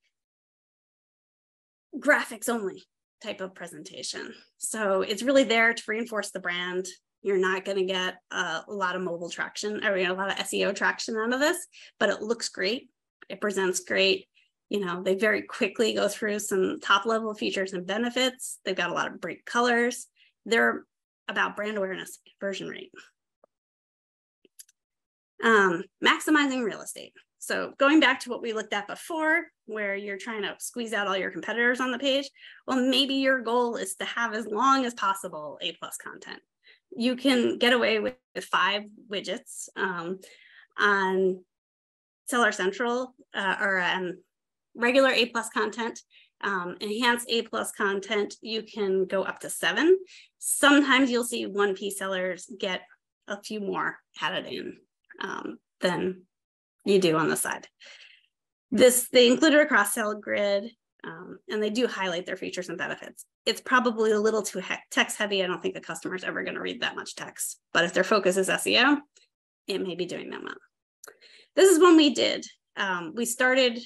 graphics only type of presentation. So it's really there to reinforce the brand. You're not going to get a lot of mobile traction, or a lot of S E O traction out of this, but it looks great. It presents great. You know, they very quickly go through some top level features and benefits. They've got a lot of bright colors. They're about brand awareness, conversion rate. Um, maximizing real estate. So going back to what we looked at before, where you're trying to squeeze out all your competitors on the page, well, maybe your goal is to have as long as possible A plus content. You can get away with five widgets um, on Seller Central uh, or on regular A plus content. Um, enhanced A plus content, you can go up to seven. Sometimes you'll see one P sellers get a few more added in um, than you do on the side. This, they included a cross-sell grid, um, and they do highlight their features and benefits. It's probably a little too text heavy. I don't think the customer's ever going to read that much text, but if their focus is S E O, it may be doing them well. This is when we did. Um, we started...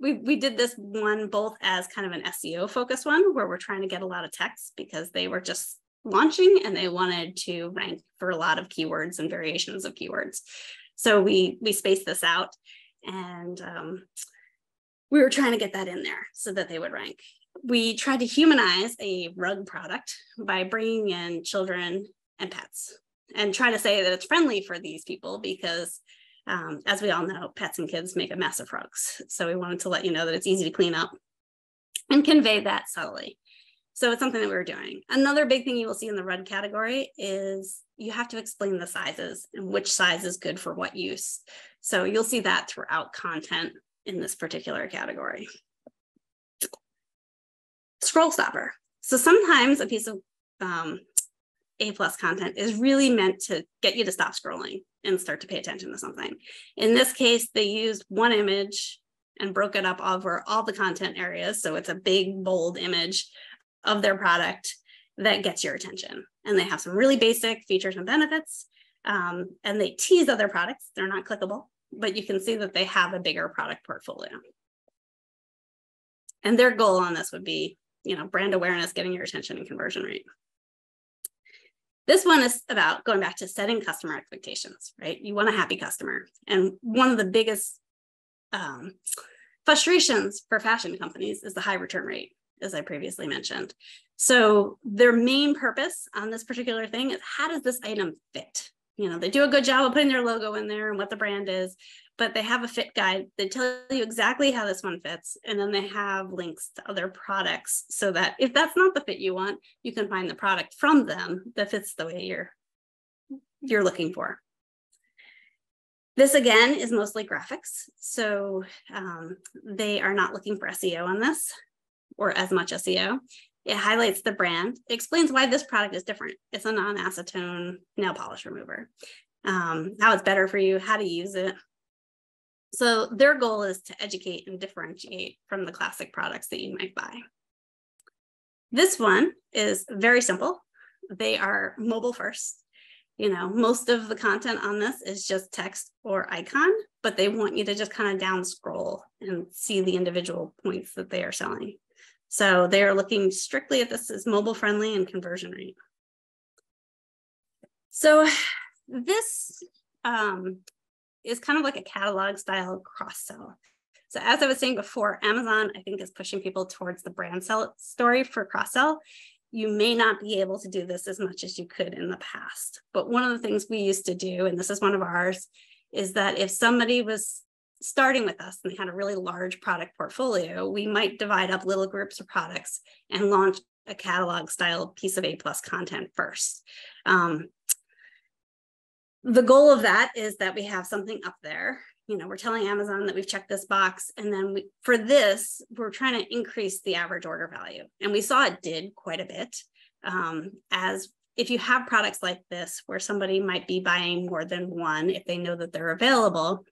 We, we did this one both as kind of an S E O focused one where we're trying to get a lot of text because they were just launching and they wanted to rank for a lot of keywords and variations of keywords. So we, we spaced this out and um, we were trying to get that in there so that they would rank. We tried to humanize a rug product by bringing in children and pets and try to say that it's friendly for these people because Um, as we all know, pets and kids make a mess of rugs. So we wanted to let you know that it's easy to clean up and convey that subtly. So it's something that we were doing. Another big thing you will see in the rug category is you have to explain the sizes and which size is good for what use. So you'll see that throughout content in this particular category. Scroll stopper. So sometimes a piece of um, A plus content is really meant to get you to stop scrolling and start to pay attention to something. In this case, they used one image and broke it up over all the content areas. So it's a big, bold image of their product that gets your attention. And they have some really basic features and benefits. Um, and they tease other products. They're not clickable, but you can see that they have a bigger product portfolio. And their goal on this would be, you know, brand awareness, getting your attention, and conversion rate. This one is about going back to setting customer expectations, right? You want a happy customer. And one of the biggest um, frustrations for fashion companies is the high return rate, as I previously mentioned. So their main purpose on this particular thing is, how does this item fit? You know, they do a good job of putting their logo in there and what the brand is, but they have a fit guide. They tell you exactly how this one fits. And then they have links to other products so that if that's not the fit you want, you can find the product from them that fits the way you're, you're looking for. This again is mostly graphics. So um, they are not looking for S E O on this, or as much S E O. It highlights the brand. It explains why this product is different. It's a non-acetone nail polish remover. Um, how it's better for you, how to use it. So their goal is to educate and differentiate from the classic products that you might buy. This one is very simple. They are mobile first. You know, most of the content on this is just text or icon, but they want you to just kind of down scroll and see the individual points that they are selling. So they are looking strictly at this as mobile friendly and conversion rate. So this um, is kind of like a catalog style cross-sell. So as I was saying before, Amazon, I think, is pushing people towards the brand sell story for cross-sell. You may not be able to do this as much as you could in the past. But one of the things we used to do, and this is one of ours, is that if somebody was starting with us and they had a really large product portfolio, we might divide up little groups of products and launch a catalog style piece of A plus content first. Um, the goal of that is that we have something up there. You know, we're telling Amazon that we've checked this box. And then we, for this, we're trying to increase the average order value. And we saw it did quite a bit. Um, as if you have products like this, where somebody might be buying more than one, if they know that they're available,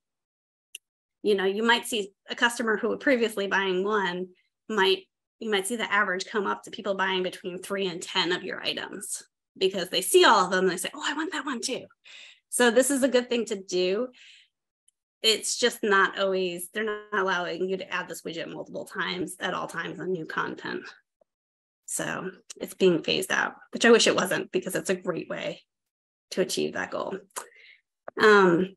you know, you might see a customer who was previously buying one, might, you might see the average come up to people buying between three and ten of your items, because they see all of them and they say, oh, I want that one too. So this is a good thing to do. It's just not always, they're not allowing you to add this widget multiple times at all times on new content. So it's being phased out, which I wish it wasn't, because it's a great way to achieve that goal. Um,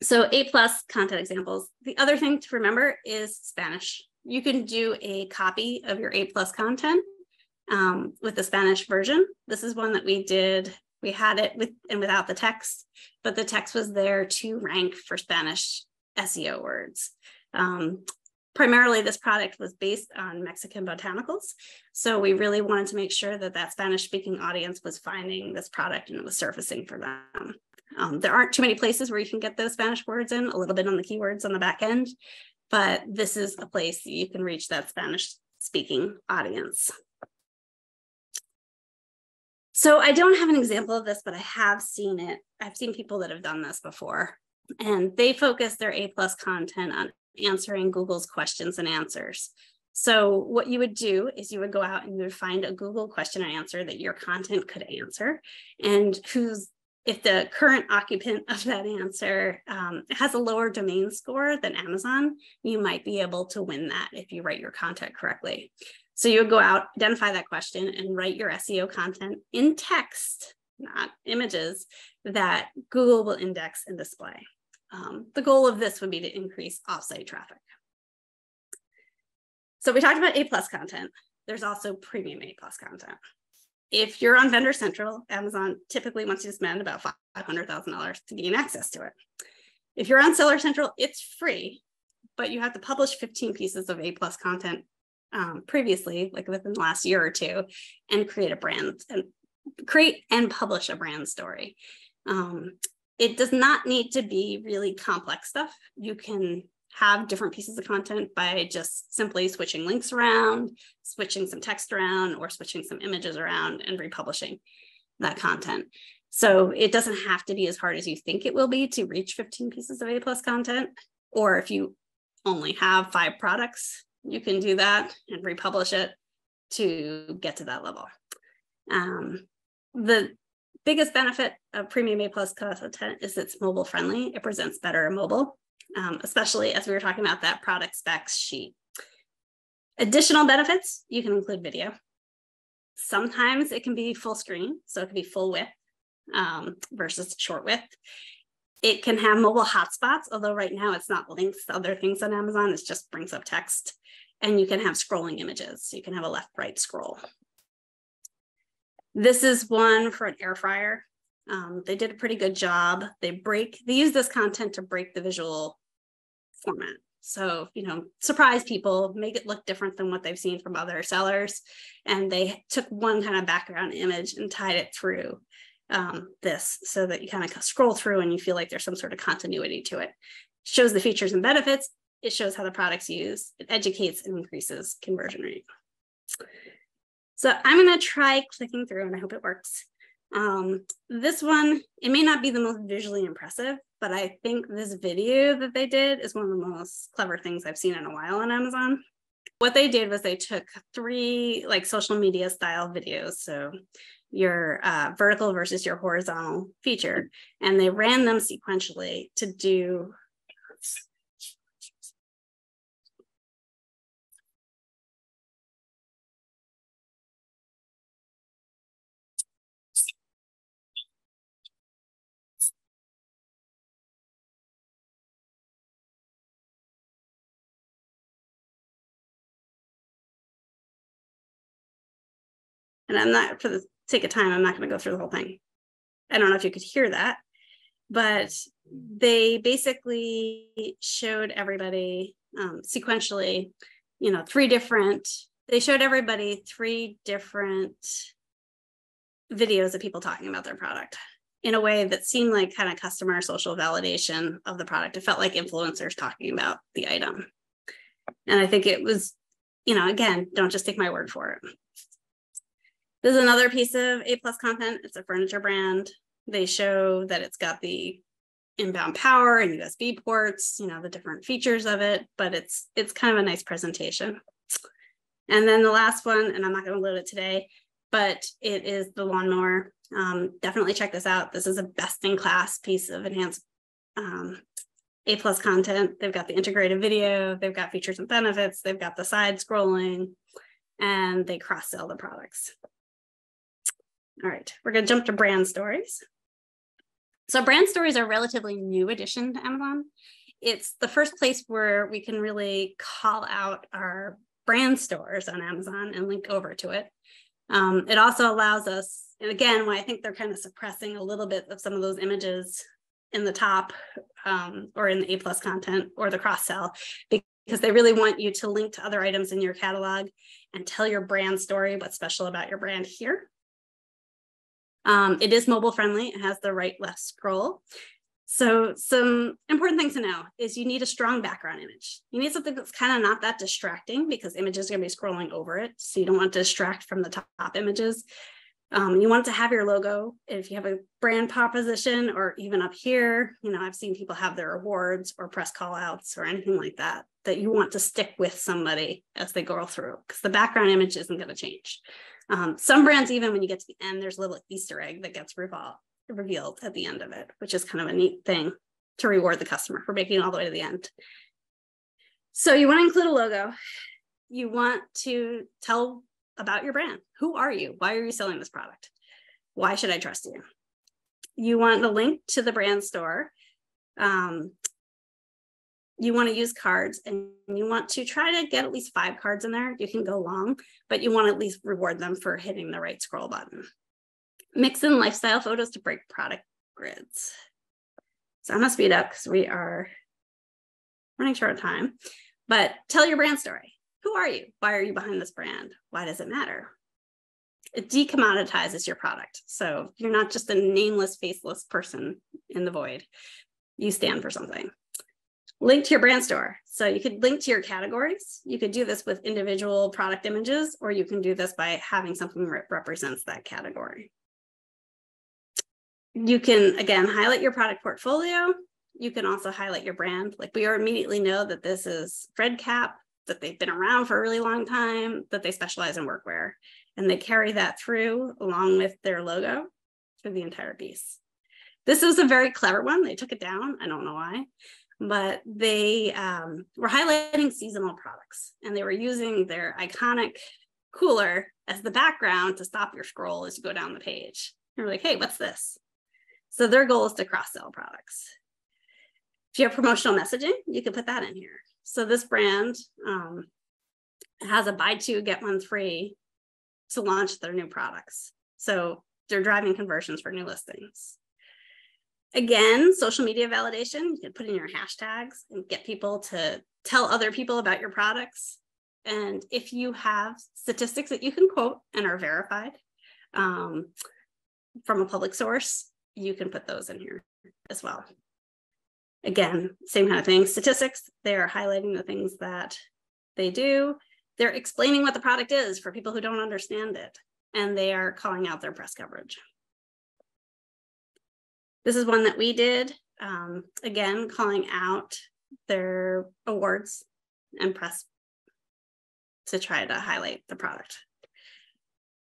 So A plus content examples. The other thing to remember is Spanish. You can do a copy of your A plus content um, with the Spanish version. This is one that we did. We had it with and without the text, but the text was there to rank for Spanish S E O words. Um, primarily, this product was based on Mexican botanicals. So we really wanted to make sure that that Spanish-speaking audience was finding this product and it was surfacing for them. Um, there aren't too many places where you can get those Spanish words in, a little bit on the keywords on the back end, but this is a place that you can reach that Spanish speaking audience. So I don't have an example of this, but I have seen it. I've seen people that have done this before, and they focus their A plus content on answering Google's questions and answers. So what you would do is you would go out and you would find a Google question and answer that your content could answer, and who's if the current occupant of that answer um, has a lower domain score than Amazon, you might be able to win that if you write your content correctly. So you would go out, identify that question, and write your S E O content in text, not images, that Google will index and display. Um, the goal of this would be to increase offsite traffic. So we talked about A plus content. There's also premium A plus content. If you're on Vendor Central, Amazon typically wants you to spend about five hundred thousand dollars to gain access to it. If you're on Seller Central, it's free, but you have to publish fifteen pieces of A plus content um, previously, like within the last year or two, and create a brand and create and publish a brand story. Um, it does not need to be really complex stuff. You can have different pieces of content by just simply switching links around, switching some text around, or switching some images around and republishing that content. So it doesn't have to be as hard as you think it will be to reach fifteen pieces of A plus content. Or if you only have five products, you can do that and republish it to get to that level. Um, the biggest benefit of premium A plus content is it's mobile friendly. It presents better in mobile. Um, especially as we were talking about that product specs sheet. Additional benefits, you can include video. Sometimes it can be full screen, so it can be full width um, versus short width. It can have mobile hotspots, although right now it's not links to other things on Amazon, it just brings up text. And you can have scrolling images, so you can have a left-right scroll. This is one for an air fryer. Um, they did a pretty good job. They break, they use this content to break the visual format. So, you know, surprise people, make it look different than what they've seen from other sellers. And they took one kind of background image and tied it through um, this so that you kind of scroll through and you feel like there's some sort of continuity to it. Shows the features and benefits. It shows how the product's used. It educates and increases conversion rate. So I'm going to try clicking through and I hope it works. Um, this one, it may not be the most visually impressive, but I think this video that they did is one of the most clever things I've seen in a while on Amazon. What they did was they took three like social media style videos. So your uh, vertical versus your horizontal feature, and they ran them sequentially to do And I'm not, for the sake of time, I'm not going to go through the whole thing. I don't know if you could hear that, but they basically showed everybody um, sequentially, you know, three different, they showed everybody three different videos of people talking about their product in a way that seemed like kind of customer social validation of the product. It felt like influencers talking about the item. And I think it was, you know, again, don't just take my word for it. This is another piece of A plus content. It's a furniture brand. They show that it's got the inbound power and U S B ports, you know, the different features of it, but it's it's kind of a nice presentation. And then the last one, and I'm not going to load it today, but it is the lawnmower. Um, definitely check this out. This is a best-in-class piece of enhanced um, A plus content. They've got the integrated video. They've got features and benefits. They've got the side scrolling, and they cross-sell the products. All right, we're going to jump to Brand Stories. So Brand Stories are a relatively new addition to Amazon. It's the first place where we can really call out our brand stores on Amazon and link over to it. Um, it also allows us, and again, why I think they're kind of suppressing a little bit of some of those images in the top um, or in the A plus content or the cross-sell, because they really want you to link to other items in your catalog and tell your brand story, what's special about your brand here. Um, it is mobile friendly. It has the right left scroll. So some important things to know is you need a strong background image. You need something that's kind of not that distracting because images are going to be scrolling over it. So you don't want to distract from the top, top images. Um, you want to have your logo. If you have a brand proposition or even up here, you know, I've seen people have their awards or press call outs or anything like that, that you want to stick with somebody as they go through because the background image isn't going to change. Um, some brands, even when you get to the end, there's a little Easter egg that gets revealed at the end of it, which is kind of a neat thing to reward the customer for making it all the way to the end. So you want to include a logo. You want to tell about your brand. Who are you? Why are you selling this product? Why should I trust you? You want a link to the brand store. Um, You want to use cards and you want to try to get at least five cards in there. You can go long, but you want to at least reward them for hitting the right scroll button. Mix in lifestyle photos to break product grids. So I'm going to speed up because we are running short of time, but tell your brand story. Who are you? Why are you behind this brand? Why does it matter? It decommoditizes your product. So you're not just a nameless, faceless person in the void. You stand for something. Link to your brand store. So you could link to your categories. You could do this with individual product images, or you can do this by having something that represents that category. You can, again, highlight your product portfolio. You can also highlight your brand. Like we immediately know that this is Red Cap, that they've been around for a really long time, that they specialize in workwear. And they carry that through along with their logo through the entire piece. This is a very clever one. They took it down. I don't know why. but they um, were highlighting seasonal products, and they were using their iconic cooler as the background to stop your scroll as you go down the page. They were like, hey, what's this? So their goal is to cross-sell products. If you have promotional messaging, you can put that in here. So this brand um, has a buy two, get one free to launch their new products. So they're driving conversions for new listings. Again, social media validation, you can put in your hashtags and get people to tell other people about your products. And if you have statistics that you can quote and are verified um, from a public source, you can put those in here as well. Again, same kind of thing. Statistics, they are highlighting the things that they do. They're explaining what the product is for people who don't understand it, and they are calling out their press coverage. This is one that we did, um, again, calling out their awards and press to try to highlight the product.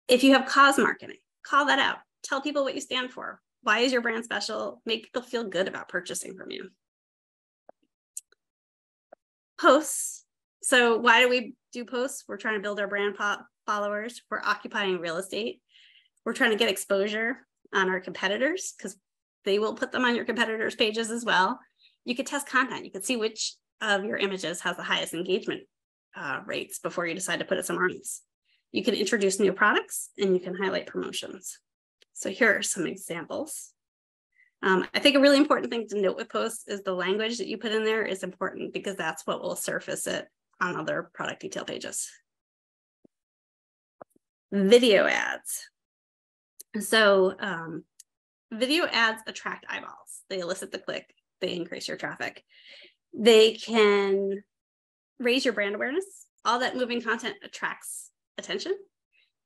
If you have cause marketing, call that out. Tell people what you stand for. Why is your brand special? Make people feel good about purchasing from you. Posts. So why do we do posts? We're trying to build our brand followers. We're occupying real estate. We're trying to get exposure on our competitors, because they will put them on your competitors' pages as well. You could test content. You could see which of your images has the highest engagement uh, rates before you decide to put it somewhere else. You can introduce new products, and you can highlight promotions. So here are some examples. Um, I think a really important thing to note with posts is the language that you put in there is important, because that's what will surface it on other product detail pages. Video ads. So, um, video ads attract eyeballs. They elicit the click, they increase your traffic. They can raise your brand awareness. All that moving content attracts attention,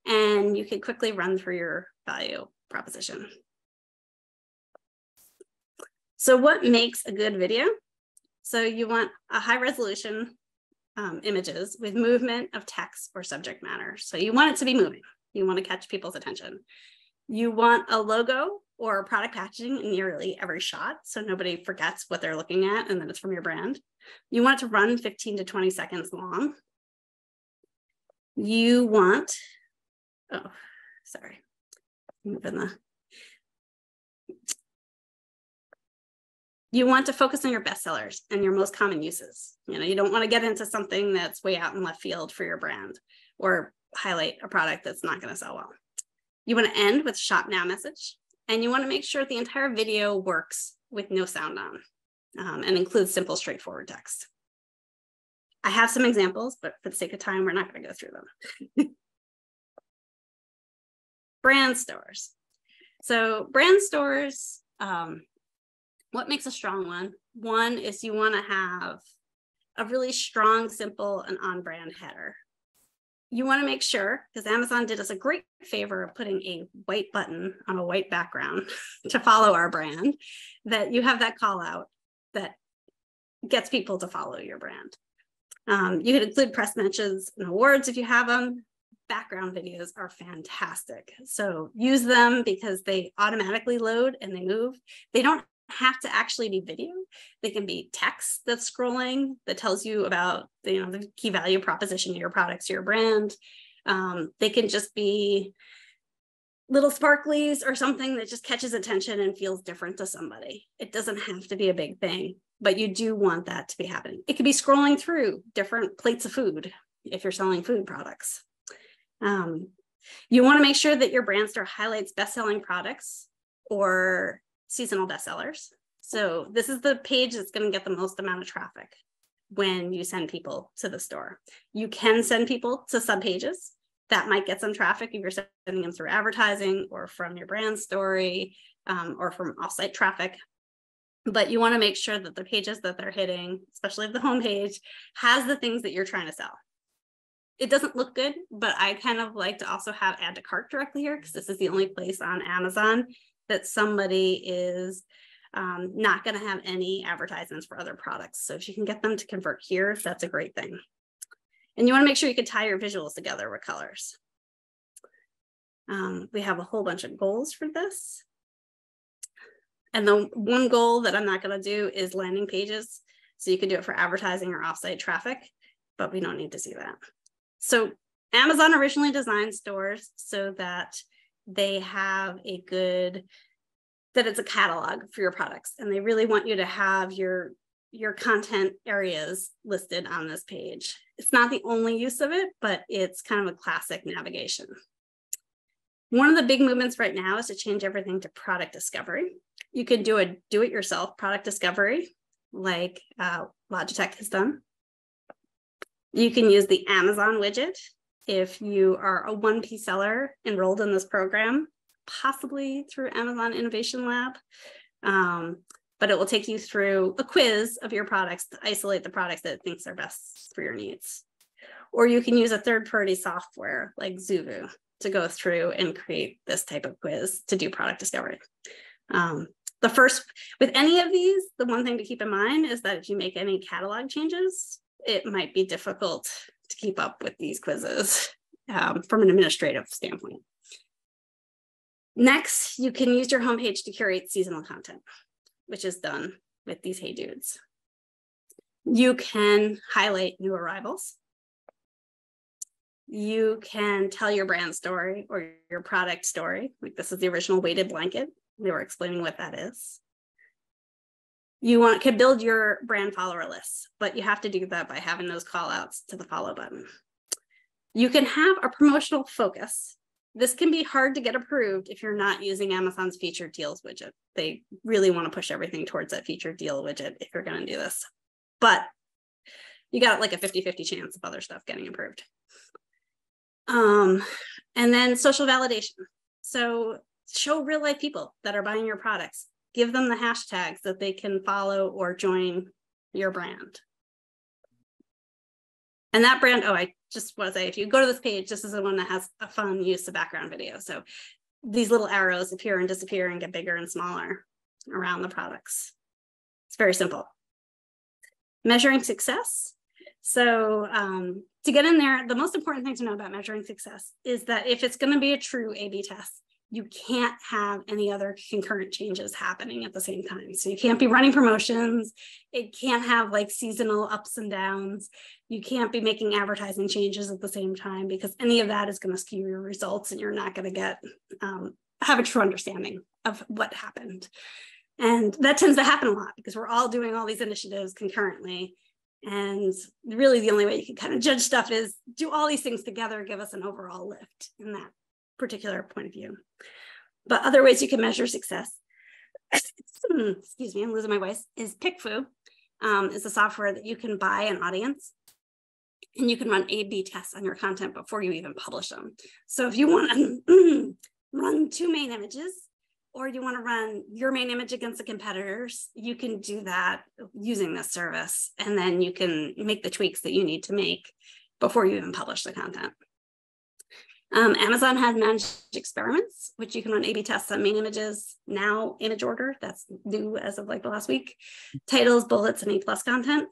and you can quickly run through your value proposition. So what makes a good video? So you want a high resolution um, images with movement of text or subject matter. So you want it to be moving. You want to catch people's attention. You want a logo or product packaging in nearly every shot, so nobody forgets what they're looking at and that it's from your brand. You want it to run fifteen to twenty seconds long. You want, oh, sorry, moving the. You want to focus on your best sellers and your most common uses. You know, you don't want to get into something that's way out in left field for your brand or highlight a product that's not going to sell well. You want to end with a shop now message, and you want to make sure the entire video works with no sound on um, and includes simple, straightforward text. I have some examples, but for the sake of time, we're not going to go through them. Brand stores. So brand stores, um, what makes a strong one? One is you want to have a really strong, simple, and on-brand header. You want to make sure, because Amazon did us a great favor of putting a white button on a white background to follow our brand, that you have that call out that gets people to follow your brand. Um, you could include press mentions and awards if you have them. Background videos are fantastic. So use them, because they automatically load and they move. They don't have to actually be video. They can be text that's scrolling that tells you about the, you know, the key value proposition of your products, your brand. Um, they can just be little sparklies or something that just catches attention and feels different to somebody. It doesn't have to be a big thing, but you do want that to be happening. It could be scrolling through different plates of food if you're selling food products. Um, you want to make sure that your brand store highlights best-selling products or seasonal bestsellers. So this is the page that's going to get the most amount of traffic when you send people to the store. You can send people to subpages. That might get some traffic if you're sending them through advertising or from your brand story um, or from offsite traffic. But you want to make sure that the pages that they're hitting, especially the homepage, has the things that you're trying to sell. It doesn't look good, but I kind of like to also have add to cart directly here, because this is the only place on Amazon that somebody is um, not going to have any advertisements for other products. So if you can get them to convert here, that's a great thing. And you want to make sure you can tie your visuals together with colors. Um, we have a whole bunch of goals for this. And the one goal that I'm not going to do is landing pages. So you could do it for advertising or offsite traffic, but we don't need to see that. So Amazon originally designed stores so that they have a good, that it's a catalog for your products. And they really want you to have your, your content areas listed on this page. It's not the only use of it, but it's kind of a classic navigation. One of the big movements right now is to change everything to product discovery. You could do a do-it-yourself product discovery like uh, Logitech has done. You can use the Amazon widget if you are a one P seller enrolled in this program, possibly through Amazon Innovation Lab. Um, but it will take you through a quiz of your products to isolate the products that it thinks are best for your needs. Or you can use a third-party software like Zuvu to go through and create this type of quiz to do product discovery. Um, the first, with any of these, the one thing to keep in mind is that if you make any catalog changes, it might be difficult to keep up with these quizzes um, from an administrative standpoint. Next, you can use your homepage to curate seasonal content, which is done with these Hey Dudes. You can highlight new arrivals. You can tell your brand story or your product story. Like, this is the original weighted blanket. They were explaining what that is. You want to build your brand follower list, but you have to do that by having those call outs to the follow button. You can have a promotional focus. This can be hard to get approved if you're not using Amazon's featured deals widget. They really want to push everything towards that featured deal widget if you're going to do this. But you got like a fifty fifty chance of other stuff getting approved. Um, and then social validation. So show real life people that are buying your products. Give them the hashtags that they can follow or join your brand. And that brand, oh, I just want to say, if you go to this page, this is the one that has a fun use of background video. So these little arrows appear and disappear and get bigger and smaller around the products. It's very simple. Measuring success. So um, to get in there, the most important thing to know about measuring success is that if it's going to be a true A B test, you can't have any other concurrent changes happening at the same time. So you can't be running promotions. It can't have like seasonal ups and downs. You can't be making advertising changes at the same time, because any of that is going to skew your results and you're not going to get, um, have a true understanding of what happened. And that tends to happen a lot because we're all doing all these initiatives concurrently. And really the only way you can kind of judge stuff is do all these things together, give us an overall lift in that particular point of view. But other ways you can measure success, excuse me, I'm losing my voice, is PickFu. Um, is a software that you can buy an audience and you can run A B tests on your content before you even publish them. So if you want to run two main images, or you want to run your main image against the competitors, you can do that using this service. And then you can make the tweaks that you need to make before you even publish the content. Um, Amazon has managed experiments, which you can run A B tests on main images, now image order, that's new as of like the last week, titles, bullets, and A+ content.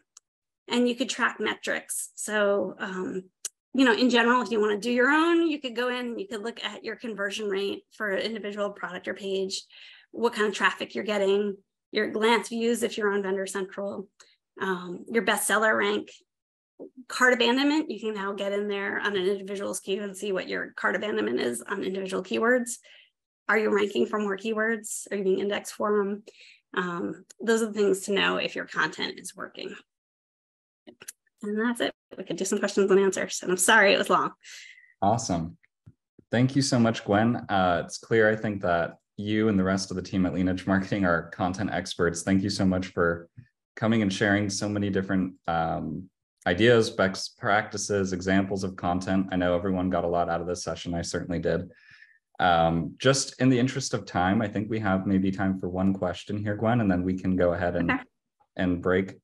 And you could track metrics. So, um, you know, in general, if you want to do your own, you could go in, you could look at your conversion rate for individual product or page, what kind of traffic you're getting, your glance views if you're on Vendor Central, um, your bestseller rank, cart abandonment. You can now get in there on an individual S K U and see what your cart abandonment is on individual keywords. Are you ranking for more keywords? Are you being indexed for them? Um, those are the things to know if your content is working. And that's it. We could do some questions and answers. And I'm sorry it was long. Awesome. Thank you so much, Gwen. Uh, it's clear, I think, that you and the rest of the team at Lean Edge Marketing are content experts. Thank you so much for coming and sharing so many different um, ideas, best practices, examples of content. I know everyone got a lot out of this session. I certainly did. Um, just in the interest of time, I think we have maybe time for one question here, Gwen, and then we can go ahead and, okay. and break.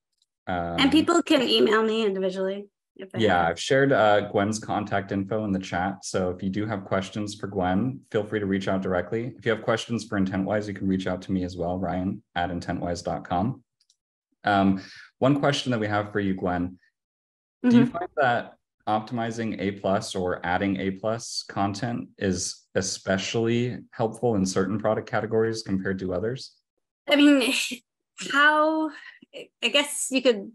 Um, and people can email me individually. If they yeah, have. I've shared uh, Gwen's contact info in the chat. So if you do have questions for Gwen, feel free to reach out directly. If you have questions for IntentWise, you can reach out to me as well, Ryan at IntentWise dot com. Um, one question that we have for you, Gwen, do mm-hmm. you find that optimizing A+ or adding A+ content is especially helpful in certain product categories compared to others? I mean, how, I guess you could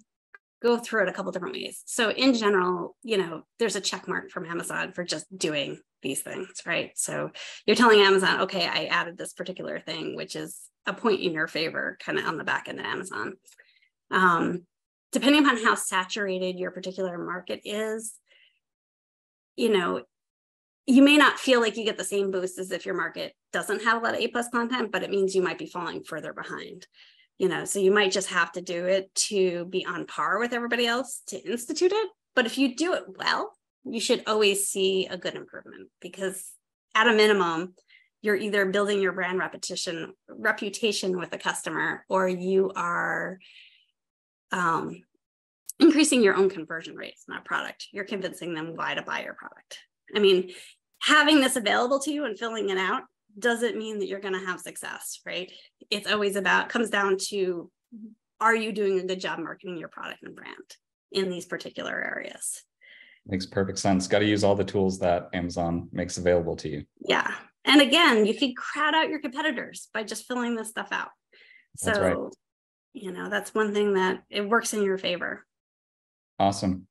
go through it a couple different ways. So in general, you know, there's a check mark from Amazon for just doing these things, right? So you're telling Amazon, okay, I added this particular thing, which is a point in your favor kind of on the back end of Amazon. Um, depending upon how saturated your particular market is, you know, you may not feel like you get the same boost as if your market doesn't have a lot of A plus content, but it means you might be falling further behind, you know, so you might just have to do it to be on par with everybody else to institute it. But if you do it well, you should always see a good improvement, because at a minimum, you're either building your brand repetition, reputation with the customer, or you are um, increasing your own conversion rates in that product. You're convincing them why to buy your product. I mean, having this available to you and filling it out doesn't mean that you're going to have success, right? It's always about, comes down to, are you doing a good job marketing your product and brand in these particular areas? Makes perfect sense. Got to use all the tools that Amazon makes available to you. Yeah. And again, you could crowd out your competitors by just filling this stuff out. That's so, right. You know, that's one thing that it works in your favor. Awesome.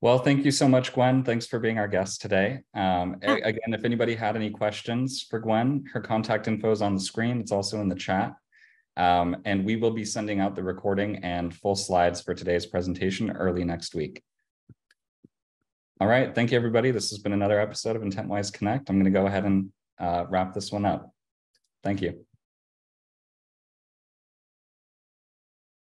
Well, thank you so much, Gwen. Thanks for being our guest today. Um, yeah. Again, if anybody had any questions for Gwen, her contact info is on the screen. It's also in the chat. Um, and we will be sending out the recording and full slides for today's presentation early next week. All right. Thank you, everybody. This has been another episode of IntentWise Connect. I'm going to go ahead and uh, wrap this one up. Thank you.